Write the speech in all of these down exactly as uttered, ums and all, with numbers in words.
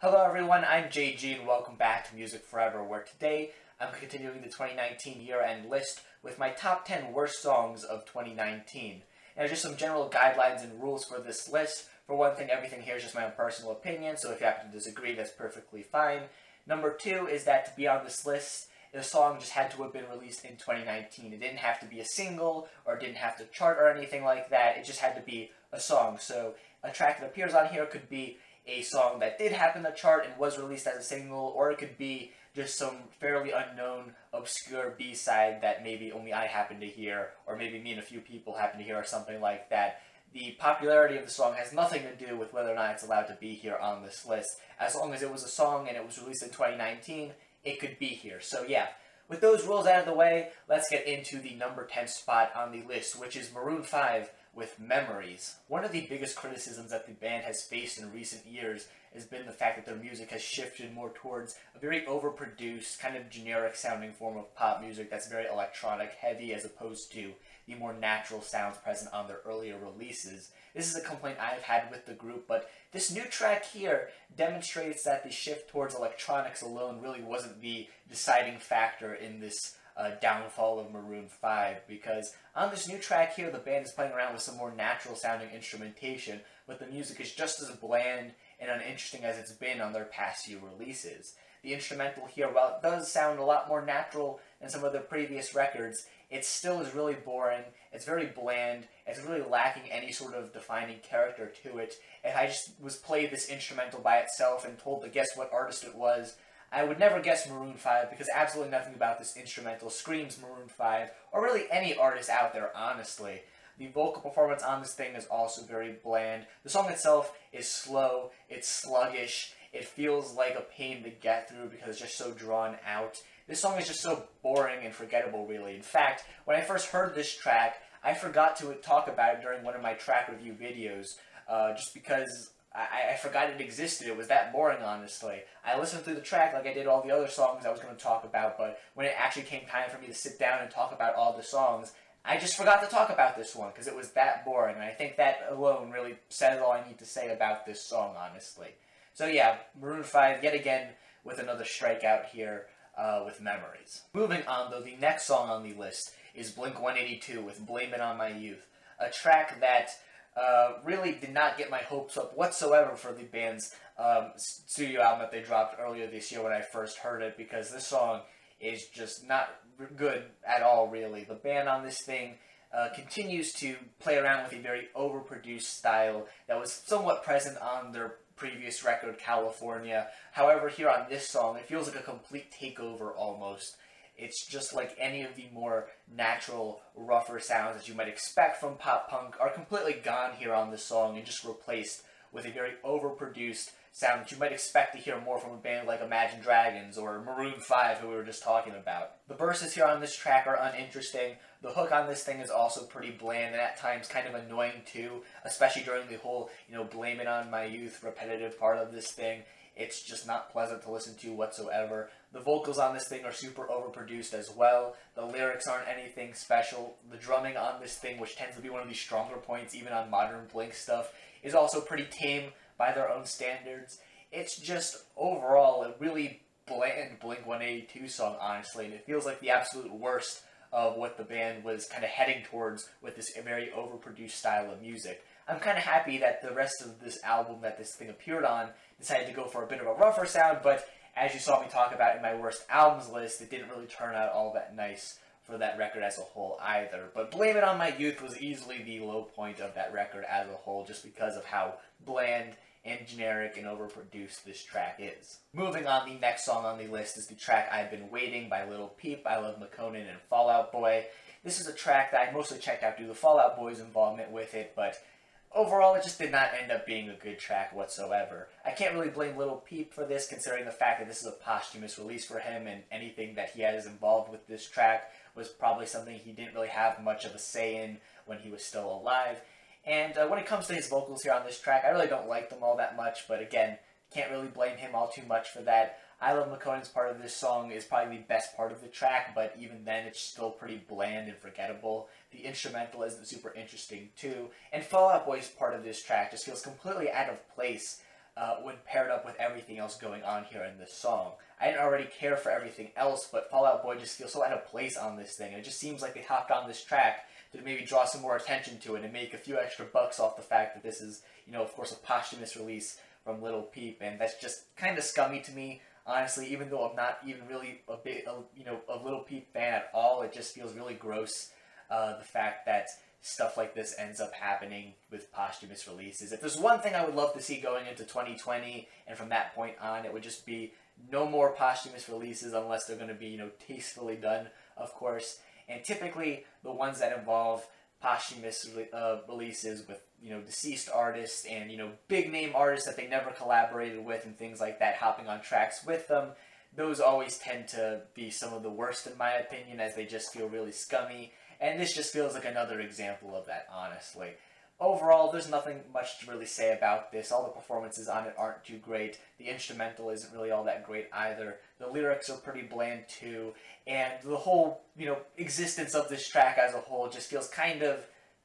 Hello everyone, I'm J G and welcome back to Music Forever, where today I'm continuing the twenty nineteen year-end list with my top ten worst songs of twenty nineteen. Now, just some general guidelines and rules for this list. For one thing, everything here is just my own personal opinion, so if you happen to disagree, that's perfectly fine. Number two is that to be on this list, the song just had to have been released in twenty nineteen. It didn't have to be a single, or it didn't have to chart or anything like that. It just had to be a song. So a track that appears on here could be a song that did happen to chart and was released as a single, or it could be just some fairly unknown, obscure B-side that maybe only I happen to hear, or maybe me and a few people happen to hear, or something like that. The popularity of the song has nothing to do with whether or not it's allowed to be here on this list. As long as it was a song and it was released in twenty nineteen, it could be here. So yeah, with those rules out of the way, let's get into the number ten spot on the list, which is Maroon five. With Memories. One of the biggest criticisms that the band has faced in recent years has been the fact that their music has shifted more towards a very overproduced, kind of generic sounding form of pop music that's very electronic heavy, as opposed to the more natural sounds present on their earlier releases. This is a complaint I've had with the group, but this new track here demonstrates that the shift towards electronics alone really wasn't the deciding factor in this Uh, downfall of Maroon five, because on this new track here the band is playing around with some more natural sounding instrumentation, but the music is just as bland and uninteresting as it's been on their past few releases. The instrumental here, while it does sound a lot more natural than some of their previous records, it still is really boring, it's very bland, it's really lacking any sort of defining character to it. If I just was played this instrumental by itself and told to guess what artist it was, I would never guess Maroon five, because absolutely nothing about this instrumental screams Maroon five, or really any artist out there, honestly. The vocal performance on this thing is also very bland. The song itself is slow, it's sluggish, it feels like a pain to get through because it's just so drawn out. This song is just so boring and forgettable, really. In fact, when I first heard this track, I forgot to talk about it during one of my track review videos, uh, just because I, I forgot it existed. It was that boring, honestly. I listened through the track like I did all the other songs I was going to talk about, but when it actually came time for me to sit down and talk about all the songs, I just forgot to talk about this one, because it was that boring, and I think that alone really says all I need to say about this song, honestly. So yeah, Maroon five, yet again, with another strikeout here uh, with Memories. Moving on, though, the next song on the list is Blink one eighty-two with Blame It On My Youth, a track that Uh, really did not get my hopes up whatsoever for the band's um, studio album that they dropped earlier this year when I first heard it, because this song is just not good at all, really. The band on this thing uh, continues to play around with a very overproduced style that was somewhat present on their previous record, California. However, here on this song, it feels like a complete takeover almost. It's just like any of the more natural, rougher sounds that you might expect from pop punk are completely gone here on this song and just replaced with a very overproduced sound that you might expect to hear more from a band like Imagine Dragons or Maroon five, who we were just talking about. The verses here on this track are uninteresting. The hook on this thing is also pretty bland and at times kind of annoying too, especially during the whole, you know, blame it on my youth repetitive part of this thing. It's just not pleasant to listen to whatsoever. The vocals on this thing are super overproduced as well. The lyrics aren't anything special. The drumming on this thing, which tends to be one of the stronger points even on modern Blink stuff, is also pretty tame by their own standards. It's just overall a really bland Blink one eighty-two song, honestly, and it feels like the absolute worst of what the band was kind of heading towards with this very overproduced style of music. I'm kind of happy that the rest of this album that this thing appeared on decided to go for a bit of a rougher sound, but as you saw me talk about in my worst albums list, it didn't really turn out all that nice for that record as a whole either. But Blame It On My Youth was easily the low point of that record as a whole, just because of how bland and generic and overproduced this track is. Moving on, the next song on the list is the track I've Been Waiting by Lil Peep, I Love Makonnen, and Fall Out Boy. This is a track that I mostly checked out due to Fall Out Boy's involvement with it, but overall, it just did not end up being a good track whatsoever. I can't really blame Lil Peep for this, considering the fact that this is a posthumous release for him, and anything that he has involved with this track was probably something he didn't really have much of a say in when he was still alive. And uh, when it comes to his vocals here on this track, I really don't like them all that much, but again, can't really blame him all too much for that. I Love Makonnen's part of this song is probably the best part of the track, but even then it's still pretty bland and forgettable. The instrumental isn't super interesting too, and Fall Out Boy's part of this track just feels completely out of place uh, when paired up with everything else going on here in this song. I didn't already care for everything else, but Fall Out Boy just feels so out of place on this thing. And it just seems like they hopped on this track to maybe draw some more attention to it and make a few extra bucks off the fact that this is, you know, of course, a posthumous release from Lil Peep, and that's just kind of scummy to me, honestly. Even though I'm not even really a big, a, you know, a Lil Peep fan at all, it just feels really gross. Uh, the fact that stuff like this ends up happening with posthumous releases. If there's one thing I would love to see going into twenty twenty, and from that point on, it would just be no more posthumous releases unless they're going to be, you know, tastefully done, of course. And typically, the ones that involve posthumous uh, releases with, you know, deceased artists and, you know, big-name artists that they never collaborated with and things like that, hopping on tracks with them, those always tend to be some of the worst, in my opinion, as they just feel really scummy. And this just feels like another example of that, honestly. Overall, there's nothing much to really say about this. All the performances on it aren't too great. The instrumental isn't really all that great either. The lyrics are pretty bland too. And the whole, you know, existence of this track as a whole just feels kind of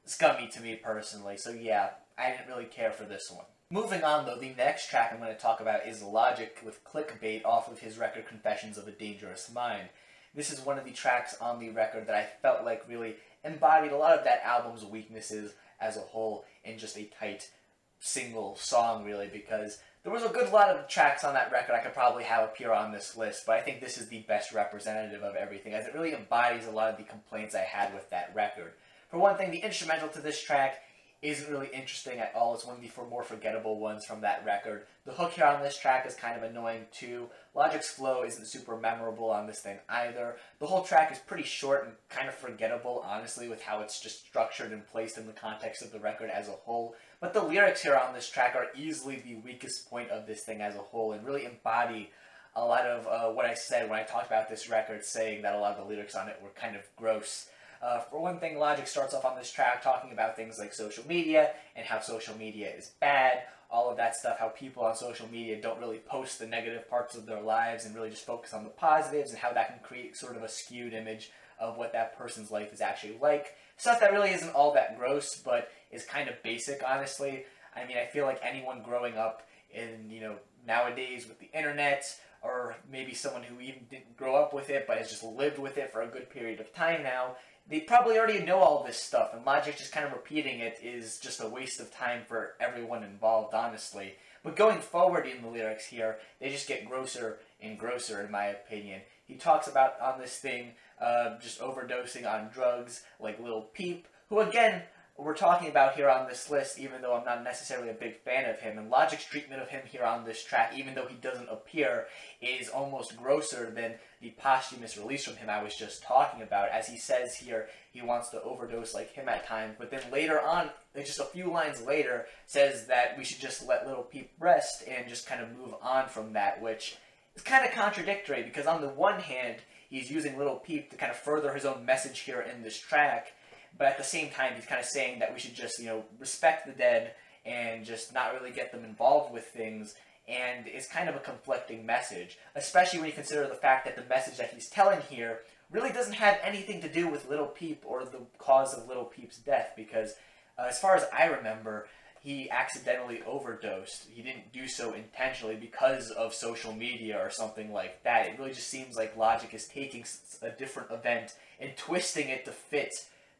scummy to me personally. So yeah, I didn't really care for this one. Moving on though, the next track I'm going to talk about is Logic with Clickbait off of his record Confessions of a Dangerous Mind. This is one of the tracks on the record that I felt like really embodied a lot of that album's weaknesses as a whole in just a tight single song, really, because there was a good lot of tracks on that record I could probably have appear on this list, but I think this is the best representative of everything, as it really embodies a lot of the complaints I had with that record. For one thing, the instrumental to this track isn't really interesting at all. It's one of the more forgettable ones from that record. The hook here on this track is kind of annoying too. Logic's flow isn't super memorable on this thing either. The whole track is pretty short and kind of forgettable, honestly, with how it's just structured and placed in the context of the record as a whole. But the lyrics here on this track are easily the weakest point of this thing as a whole and really embody a lot of uh, what I said when I talked about this record, saying that a lot of the lyrics on it were kind of gross. Uh, for one thing, Logic starts off on this track talking about things like social media and how social media is bad, all of that stuff, how people on social media don't really post the negative parts of their lives and really just focus on the positives and how that can create sort of a skewed image of what that person's life is actually like. Stuff that really isn't all that gross, but is kind of basic, honestly. I mean, I feel like anyone growing up in, you know, nowadays with the internet, or maybe someone who even didn't grow up with it but has just lived with it for a good period of time now, they probably already know all this stuff, and Logic just kind of repeating it is just a waste of time for everyone involved, honestly. But going forward in the lyrics here, they just get grosser and grosser, in my opinion. He talks about, on this thing, uh, just overdosing on drugs, like Lil Peep, who, again, we're talking about here on this list, even though I'm not necessarily a big fan of him. And Logic's treatment of him here on this track, even though he doesn't appear, is almost grosser than the posthumous release from him I was just talking about. As he says here, he wants to overdose like him at times, but then later on, just a few lines later, says that we should just let Lil Peep rest and just kind of move on from that, which is kind of contradictory, because on the one hand, he's using Lil Peep to kind of further his own message here in this track, but at the same time, he's kind of saying that we should just, you know, respect the dead and just not really get them involved with things. And it's kind of a conflicting message, especially when you consider the fact that the message that he's telling here really doesn't have anything to do with Lil Peep or the cause of Lil Peep's death. Because uh, as far as I remember, he accidentally overdosed. He didn't do so intentionally because of social media or something like that. It really just seems like Logic is taking a different event and twisting it to fit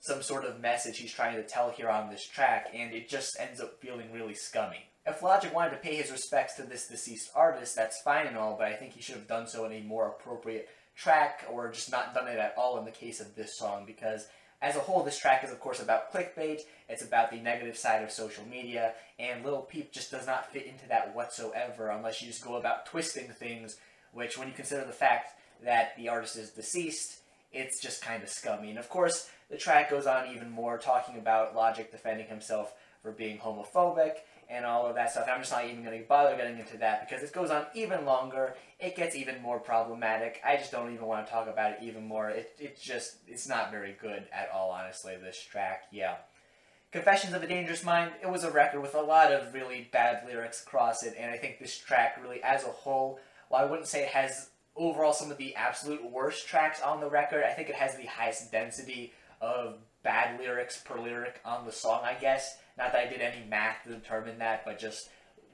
some sort of message he's trying to tell here on this track, and it just ends up feeling really scummy. If Logic wanted to pay his respects to this deceased artist, that's fine and all, but I think he should have done so in a more appropriate track, or just not done it at all in the case of this song, because as a whole, this track is of course about clickbait, it's about the negative side of social media, and Lil Peep just does not fit into that whatsoever, unless you just go about twisting things, which when you consider the fact that the artist is deceased, it's just kind of scummy. And of course, the track goes on even more, talking about Logic defending himself for being homophobic and all of that stuff. I'm just not even going to bother getting into that because it goes on even longer. It gets even more problematic. I just don't even want to talk about it even more. It, it just, it's not very good at all, honestly, this track, yeah. Confessions of a Dangerous Mind, it was a record with a lot of really bad lyrics across it, and I think this track really, as a whole, while I wouldn't say it has overall some of the absolute worst tracks on the record, I think it has the highest density of bad lyrics per lyric on the song, I guess. Not that I did any math to determine that, but just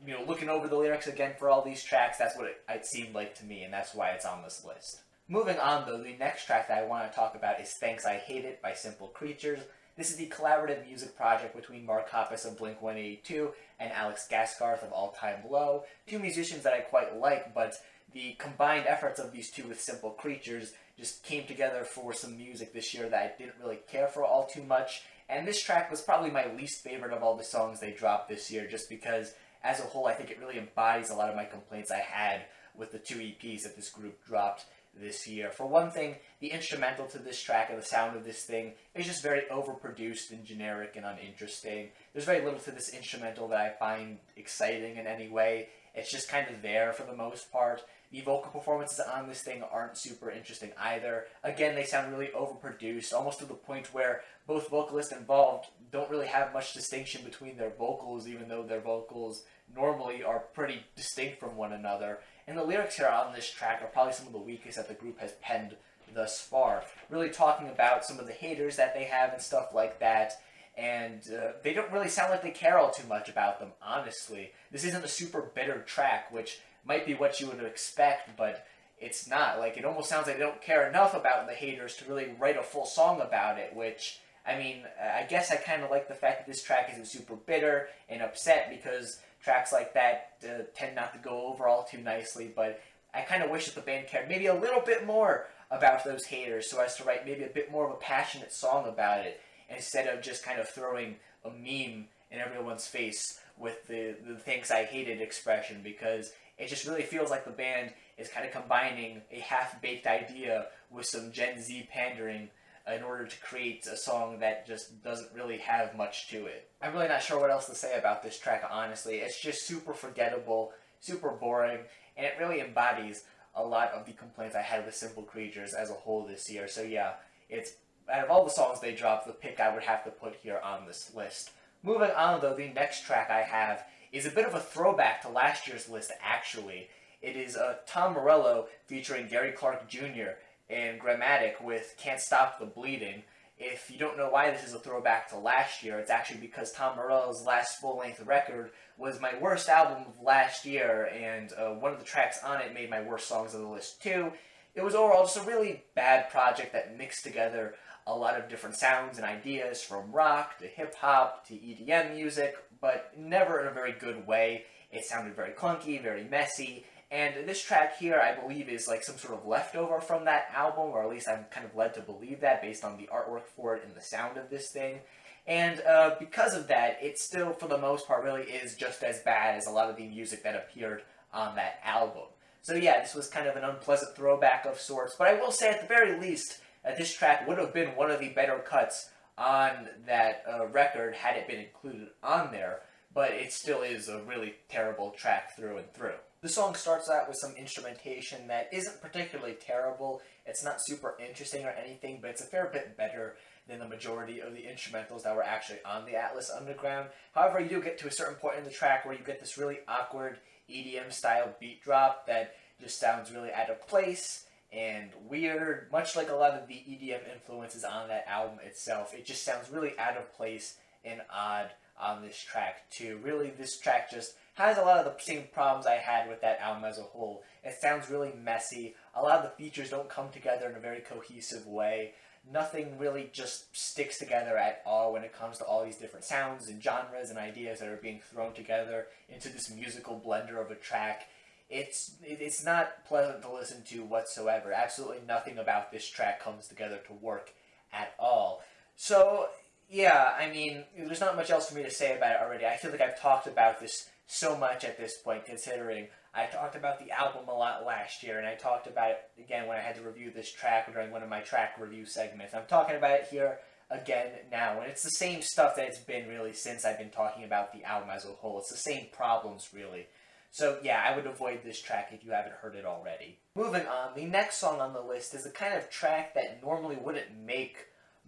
you know, looking over the lyrics again for all these tracks, that's what it, it seemed like to me, and that's why it's on this list. Moving on, though, the next track that I want to talk about is Thanks I Hate It by Simple Creatures. This is the collaborative music project between Mark Hoppus of Blink one eighty-two and Alex Gaskarth of All Time Low, two musicians that I quite like, but the combined efforts of these two with Simple Creatures just came together for some music this year that I didn't really care for all too much, and this track was probably my least favorite of all the songs they dropped this year, just because, as a whole, I think it really embodies a lot of my complaints I had with the two E Ps that this group dropped this year. For one thing, the instrumental to this track and the sound of this thing is just very overproduced and generic and uninteresting. There's very little to this instrumental that I find exciting in any way. It's just kind of there for the most part. The vocal performances on this thing aren't super interesting either. Again, they sound really overproduced, almost to the point where both vocalists involved don't really have much distinction between their vocals, even though their vocals normally are pretty distinct from one another. And the lyrics here on this track are probably some of the weakest that the group has penned thus far. Really talking about some of the haters that they have and stuff like that. And uh, they don't really sound like they care all too much about them, honestly. This isn't a super bitter track, which might be what you would expect, but it's not. Like, it almost sounds like they don't care enough about the haters to really write a full song about it, which, I mean, I guess I kind of like the fact that this track isn't super bitter and upset, because tracks like that uh, tend not to go over all too nicely, but I kind of wish that the band cared maybe a little bit more about those haters so as to write maybe a bit more of a passionate song about it, instead of just kind of throwing a meme in everyone's face with the, the Thanks I Hated expression, because it just really feels like the band is kind of combining a half-baked idea with some Gen Z pandering in order to create a song that just doesn't really have much to it. I'm really not sure what else to say about this track, honestly. It's just super forgettable, super boring, and it really embodies a lot of the complaints I had with Simple Creatures as a whole this year. So yeah, it's, out of all the songs they dropped, the pick I would have to put here on this list. Moving on, though, the next track I have is a bit of a throwback to last year's list, actually. It is uh, Tom Morello featuring Gary Clark Junior and Grammatic with Can't Stop the Bleeding. If you don't know why this is a throwback to last year, it's actually because Tom Morello's last full-length record was my worst album of last year, and uh, one of the tracks on it made my worst songs on the list too. It was overall just a really bad project that mixed together a lot of different sounds and ideas, from rock to hip-hop to E D M music, but never in a very good way. It sounded very clunky, very messy, and this track here, I believe, is like some sort of leftover from that album, or at least I'm kind of led to believe that based on the artwork for it and the sound of this thing. And uh, because of that, it still, for the most part, really is just as bad as a lot of the music that appeared on that album. So yeah, this was kind of an unpleasant throwback of sorts, but I will say at the very least that this track would have been one of the better cuts on that uh, record had it been included on there, but it still is a really terrible track through and through. The song starts out with some instrumentation that isn't particularly terrible. It's not super interesting or anything, but it's a fair bit better than the majority of the instrumentals that were actually on the Atlas Underground. However, you do get to a certain point in the track where you get this really awkward E D M-style beat drop that just sounds really out of place and weird, much like a lot of the E D M influences on that album itself. It just sounds really out of place and odd on this track too. Really, this track just has a lot of the same problems I had with that album as a whole. It sounds really messy. A lot of the features don't come together in a very cohesive way. Nothing really just sticks together at all when it comes to all these different sounds and genres and ideas that are being thrown together into this musical blender of a track. It's it's not pleasant to listen to whatsoever. Absolutely nothing about this track comes together to work at all. So, yeah, I mean, there's not much else for me to say about it already. I feel like I've talked about this so much at this point, considering I talked about the album a lot last year, and I talked about it again when I had to review this track during one of my track review segments. I'm talking about it here again now, and it's the same stuff that it's been really since I've been talking about the album as a whole. It's the same problems, really. So yeah, I would avoid this track if you haven't heard it already. Moving on, the next song on the list is the kind of track that normally wouldn't make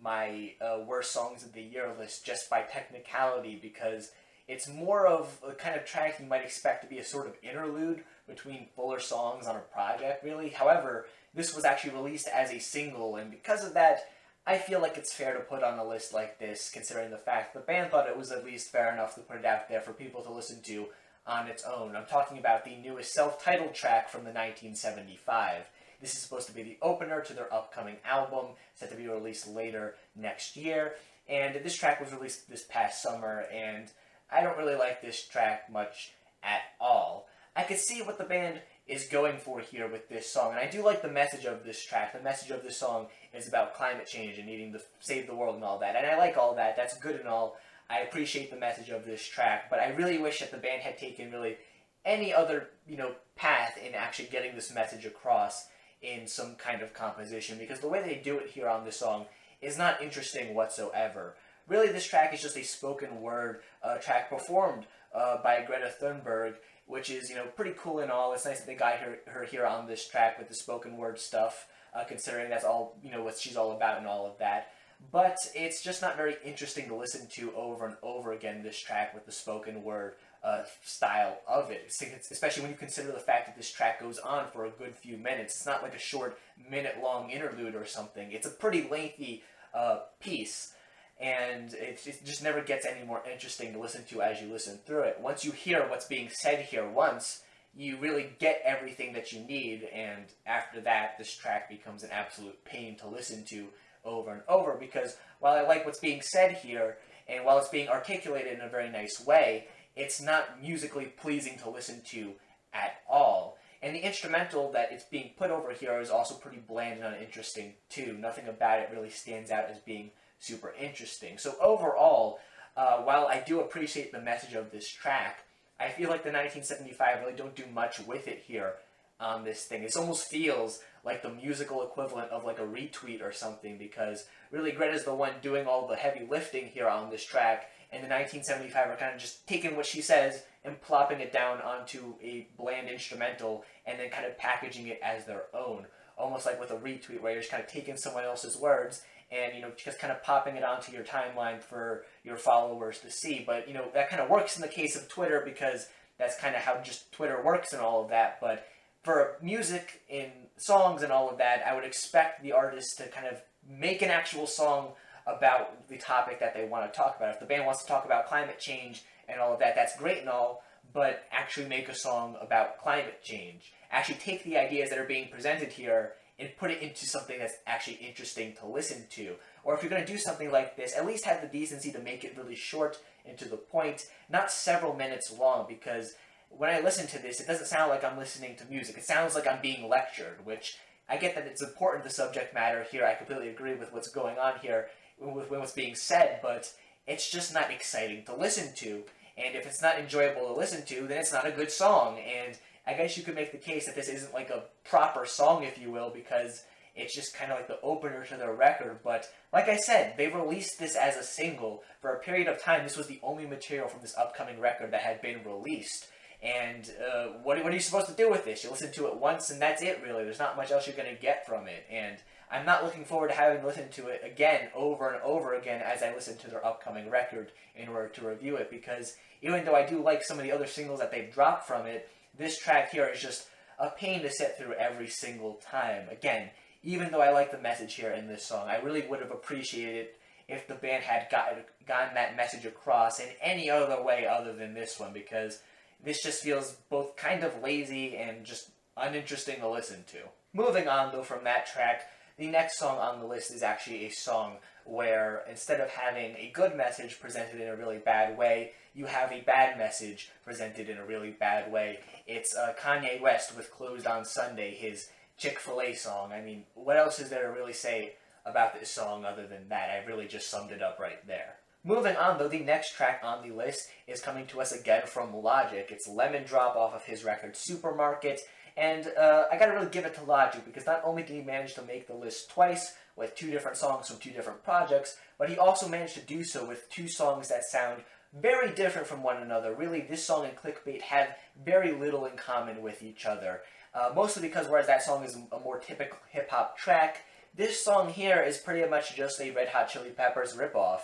my uh, worst songs of the year list just by technicality, because it's more of a kind of track you might expect to be a sort of interlude between fuller songs on a project, really. However, this was actually released as a single, and because of that, I feel like it's fair to put on a list like this, considering the fact the band thought it was at least fair enough to put it out there for people to listen to on its own. I'm talking about the newest self-titled track from The nineteen seventy-five. This is supposed to be the opener to their upcoming album, set to be released later next year. And this track was released this past summer, and I don't really like this track much at all. I could see what the band is going for here with this song, and I do like the message of this track. The message of this song is about climate change and needing to save the world and all that, and I like all that. That's good and all. I appreciate the message of this track, but I really wish that the band had taken really any other, you know, path in actually getting this message across in some kind of composition, because the way they do it here on this song is not interesting whatsoever. Really, this track is just a spoken word uh, track performed uh, by Greta Thunberg, which is, you know, pretty cool and all. It's nice that they got her, her here on this track with the spoken word stuff, uh, considering that's all, you know, what she's all about and all of that. But it's just not very interesting to listen to over and over again, this track with the spoken word uh, style of it. Especially when you consider the fact that this track goes on for a good few minutes. It's not like a short minute-long interlude or something. It's a pretty lengthy uh, piece, and it, it just never gets any more interesting to listen to as you listen through it. Once you hear what's being said here once, you really get everything that you need, and after that, this track becomes an absolute pain to listen to over and over, because while I like what's being said here, and while it's being articulated in a very nice way, it's not musically pleasing to listen to at all. And the instrumental that it's being put over here is also pretty bland and uninteresting too. Nothing about it really stands out as being super interesting. So overall, uh, while I do appreciate the message of this track, I feel like the nineteen seventy-five really don't do much with it here on this thing. It almost feels like the musical equivalent of like a retweet or something, because really Greta's the one doing all the heavy lifting here on this track, and the nineteen seventy-five are kind of just taking what she says and plopping it down onto a bland instrumental and then kind of packaging it as their own. Almost like with a retweet, where you're just kind of taking someone else's words and, you know, just kind of popping it onto your timeline for your followers to see. But, you know, that kind of works in the case of Twitter, because that's kind of how just Twitter works and all of that. But for music and songs and all of that, I would expect the artist to kind of make an actual song about the topic that they want to talk about. If the band wants to talk about climate change and all of that, that's great and all, but actually make a song about climate change. Actually take the ideas that are being presented here and put it into something that's actually interesting to listen to. Or if you're going to do something like this, at least have the decency to make it really short and to the point, not several minutes long, because when I listen to this, it doesn't sound like I'm listening to music. It sounds like I'm being lectured, which I get that it's important, the subject matter here. I completely agree with what's going on here, with what's being said, but it's just not exciting to listen to. And if it's not enjoyable to listen to, then it's not a good song. And I guess you could make the case that this isn't like a proper song, if you will, because it's just kind of like the opener to their record. But like I said, they released this as a single. For a period of time, this was the only material from this upcoming record that had been released. And uh, what, what are you supposed to do with this? You listen to it once and that's it, really. There's not much else you're going to get from it. And I'm not looking forward to having listened to it again over and over again as I listen to their upcoming record in order to review it. Because even though I do like some of the other singles that they've dropped from it, this track here is just a pain to sit through every single time. Again, even though I like the message here in this song, I really would have appreciated it if the band had got, gotten that message across in any other way other than this one. Because this just feels both kind of lazy and just uninteresting to listen to. Moving on, though, from that track, the next song on the list is actually a song where, instead of having a good message presented in a really bad way, you have a bad message presented in a really bad way. It's uh, Kanye West with Closed on Sunday, his Chick-fil-A song. I mean, what else is there to really say about this song other than that? I really just summed it up right there. Moving on, though, the next track on the list is coming to us again from Logic. It's Lemon Drop off of his record Supermarket, and uh, I gotta really give it to Logic, because not only did he manage to make the list twice with two different songs from two different projects, but he also managed to do so with two songs that sound very different from one another. Really, this song and Clickbait have very little in common with each other, uh, mostly because whereas that song is a more typical hip-hop track, this song here is pretty much just a Red Hot Chili Peppers ripoff.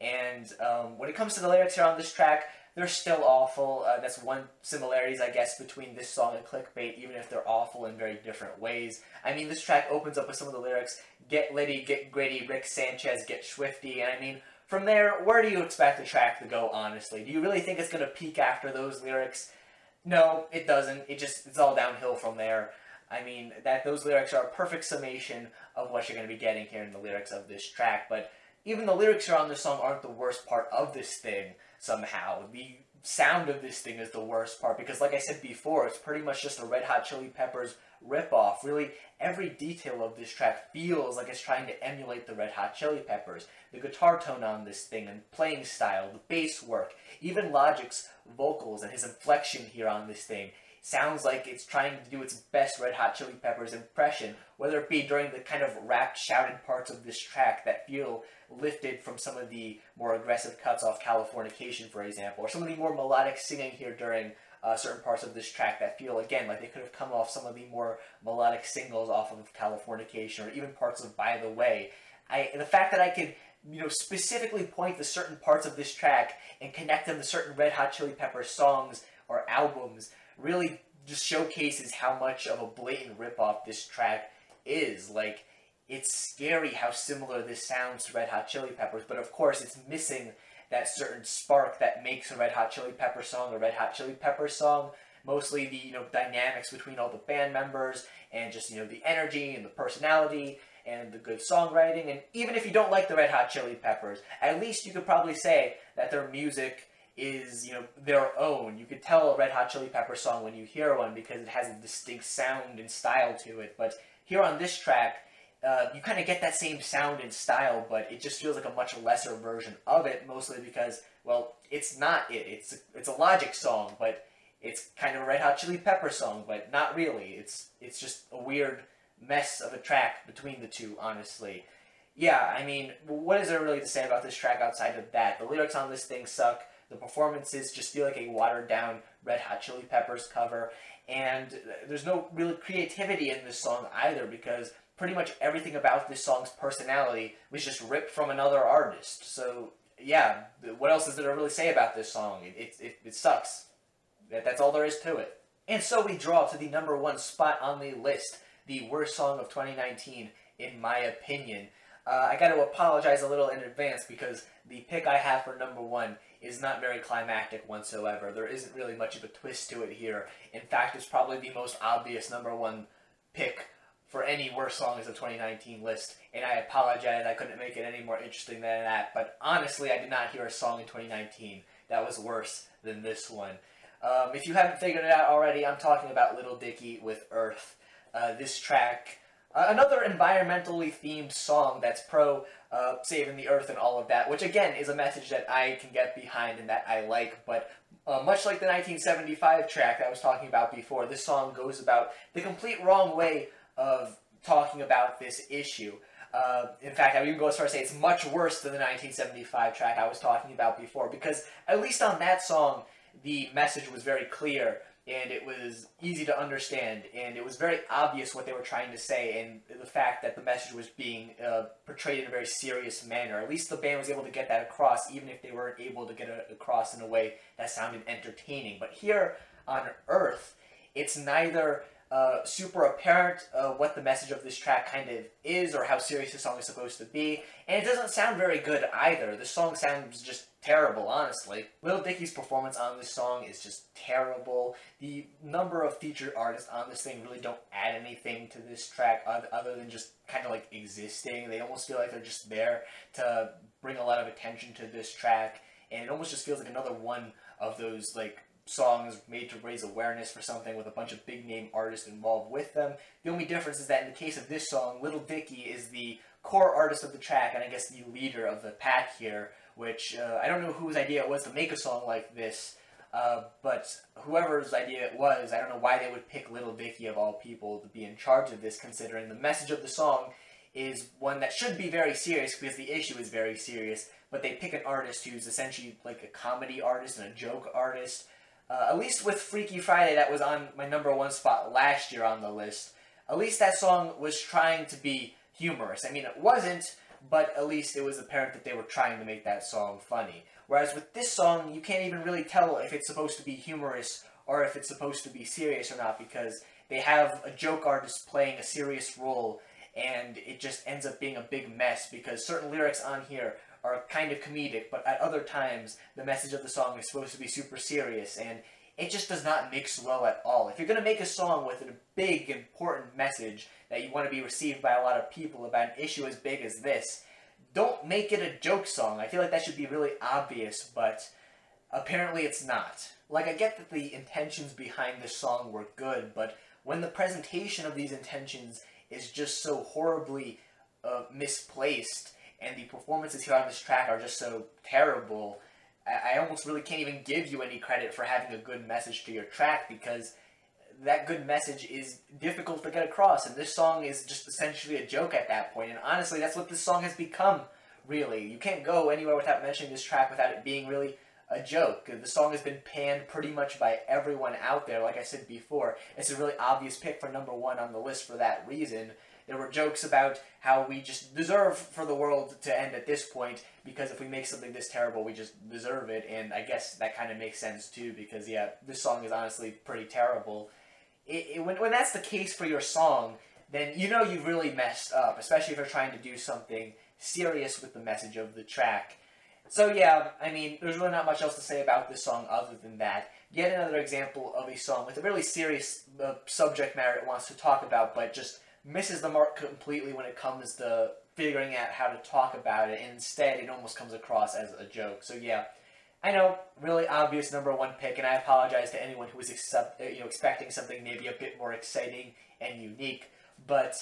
And um, when it comes to the lyrics here on this track, they're still awful. Uh, that's one similarities, I guess, between this song and Clickbait, even if they're awful in very different ways. I mean, this track opens up with some of the lyrics, get litty, get gritty, Rick Sanchez, get swifty, and I mean, from there, where do you expect the track to go, honestly? Do you really think it's going to peak after those lyrics? No, it doesn't. It just, it's all downhill from there. I mean, that those lyrics are a perfect summation of what you're going to be getting here in the lyrics of this track, but even the lyrics around this song aren't the worst part of this thing, somehow. The sound of this thing is the worst part, because like I said before, it's pretty much just a Red Hot Chili Peppers ripoff. Really, every detail of this track feels like it's trying to emulate the Red Hot Chili Peppers. The guitar tone on this thing, and playing style, the bass work, even Logic's vocals and his inflection here on this thing, sounds like it's trying to do its best Red Hot Chili Peppers impression, whether it be during the kind of rap shouted parts of this track that feel lifted from some of the more aggressive cuts off Californication, for example, or some of the more melodic singing here during uh, certain parts of this track that feel, again, like they could have come off some of the more melodic singles off of Californication, or even parts of By The Way. I, the fact that I could, you know, specifically point to certain parts of this track and connect them to certain Red Hot Chili Peppers songs or albums really just showcases how much of a blatant ripoff this track is. Like, it's scary how similar this sounds to Red Hot Chili Peppers, but of course it's missing that certain spark that makes a Red Hot Chili Pepper song a Red Hot Chili Pepper song. Mostly the, you know, dynamics between all the band members, and just, you know, the energy and the personality and the good songwriting. And even if you don't like the Red Hot Chili Peppers, at least you could probably say that their music is, you know, their own. You could tell a Red Hot Chili Pepper song when you hear one because it has a distinct sound and style to it. But here on this track, uh, you kind of get that same sound and style, but it just feels like a much lesser version of it, mostly because, well, it's not it. It's a, it's a Logic song, but it's kind of a Red Hot Chili Pepper song, but not really. It's, it's just a weird mess of a track between the two, honestly. Yeah, I mean, what is there really to say about this track outside of that? The lyrics on this thing suck. The performances just feel like a watered-down Red Hot Chili Peppers cover, and there's no real creativity in this song either, because pretty much everything about this song's personality was just ripped from another artist. So, yeah, what else is there to really say about this song? It, it, it, it sucks. That, that's all there is to it. And so we draw to the number one spot on the list, the worst song of twenty nineteen, in my opinion. Uh, I gotta apologize a little in advance because the pick I have for number one is not very climactic whatsoever. There isn't really much of a twist to it here. In fact, it's probably the most obvious number one pick for any worst songs of twenty nineteen list, and I apologize, I couldn't make it any more interesting than that, but honestly, I did not hear a song in twenty nineteen that was worse than this one. Um, if you haven't figured it out already, I'm talking about Lil Dicky with Earth. Uh, this track, Uh, another environmentally themed song that's pro uh, saving the earth and all of that, which again is a message that I can get behind and that I like, but uh, much like the nineteen seventy-five track that I was talking about before, this song goes about the complete wrong way of talking about this issue. Uh, in fact, I would even go as far as to say it's much worse than the nineteen seventy-five track I was talking about before, because at least on that song, the message was very clear, and it was easy to understand, and it was very obvious what they were trying to say, and the fact that the message was being uh, portrayed in a very serious manner. At least the band was able to get that across, even if they weren't able to get it across in a way that sounded entertaining. But here on Earth, it's neither uh, super apparent uh, what the message of this track kind of is, or how serious the song is supposed to be, and it doesn't sound very good either. The song sounds just terrible, honestly. Lil Dicky's performance on this song is just terrible. The number of featured artists on this thing really don't add anything to this track other than just kind of like existing. They almost feel like they're just there to bring a lot of attention to this track, and it almost just feels like another one of those like songs made to raise awareness for something with a bunch of big name artists involved with them. The only difference is that in the case of this song, Lil Dicky is the core artist of the track, and I guess the leader of the pack here, which uh, I don't know whose idea it was to make a song like this, uh, but whoever's idea it was, I don't know why they would pick Lil Dicky of all people to be in charge of this, considering the message of the song is one that should be very serious because the issue is very serious, but they pick an artist who's essentially like a comedy artist and a joke artist. Uh, at least with Freaky Friday, that was on my number one spot last year on the list, at least that song was trying to be humorous. I mean, it wasn't, but at least it was apparent that they were trying to make that song funny. Whereas with this song, you can't even really tell if it's supposed to be humorous or if it's supposed to be serious or not, because they have a joke artist playing a serious role, and it just ends up being a big mess because certain lyrics on here are kind of comedic, but at other times the message of the song is supposed to be super serious, and it just does not mix well at all. If you're going to make a song with a big, important message that you want to be received by a lot of people about an issue as big as this, don't make it a joke song. I feel like that should be really obvious, but apparently it's not. Like, I get that the intentions behind this song were good, but when the presentation of these intentions is just so horribly uh, misplaced, and the performances here on this track are just so terrible, I, I almost really can't even give you any credit for having a good message to your track, because that good message is difficult to get across, and this song is just essentially a joke at that point. And honestly, that's what this song has become, really. You can't go anywhere without mentioning this track without it being really a joke. The song has been panned pretty much by everyone out there, like I said before. It's a really obvious pick for number one on the list for that reason. There were jokes about how we just deserve for the world to end at this point, because if we make something this terrible, we just deserve it, and I guess that kind of makes sense too, because yeah, this song is honestly pretty terrible. It, it, when, when that's the case for your song, then you know you've really messed up, especially if you're trying to do something serious with the message of the track. So yeah, I mean, there's really not much else to say about this song other than that. Yet another example of a song with a really serious uh, subject matter it wants to talk about, but just misses the mark completely when it comes to figuring out how to talk about it, and instead it almost comes across as a joke. So yeah, I know, really obvious number one pick, and I apologize to anyone who was accept, you know, expecting something maybe a bit more exciting and unique, but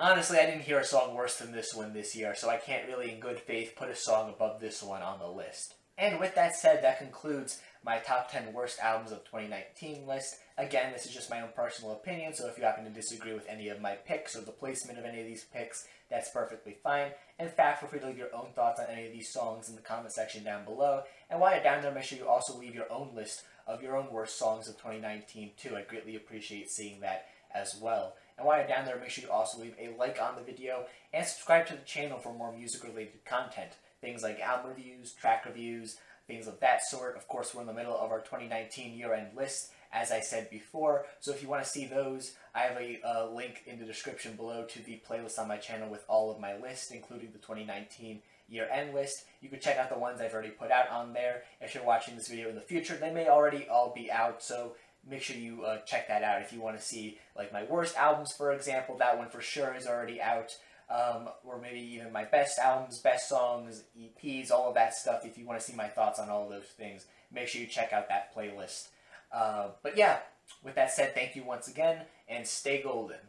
honestly, I didn't hear a song worse than this one this year, so I can't really, in good faith, put a song above this one on the list. And with that said, that concludes my top ten worst albums of twenty nineteen list. Again, this is just my own personal opinion, so if you happen to disagree with any of my picks or the placement of any of these picks, that's perfectly fine. In fact, feel free to leave your own thoughts on any of these songs in the comment section down below. And while you're down there, make sure you also leave your own list of your own worst songs of twenty nineteen too. I greatly appreciate seeing that as well. And while you're down there, make sure you also leave a like on the video and subscribe to the channel for more music-related content. Things like album reviews, track reviews, things of that sort. Of course, we're in the middle of our twenty nineteen year-end list, as I said before. So if you want to see those, I have a uh, link in the description below to the playlist on my channel with all of my lists, including the twenty nineteen year-end list. You can check out the ones I've already put out on there. If you're watching this video in the future, they may already all be out, so make sure you uh, check that out if you want to see, like, my worst albums, for example. That one for sure is already out, um, or maybe even my best albums, best songs, E Ps, all of that stuff. If you want to see my thoughts on all of those things, make sure you check out that playlist. Uh, but yeah, with that said, thank you once again, and stay golden.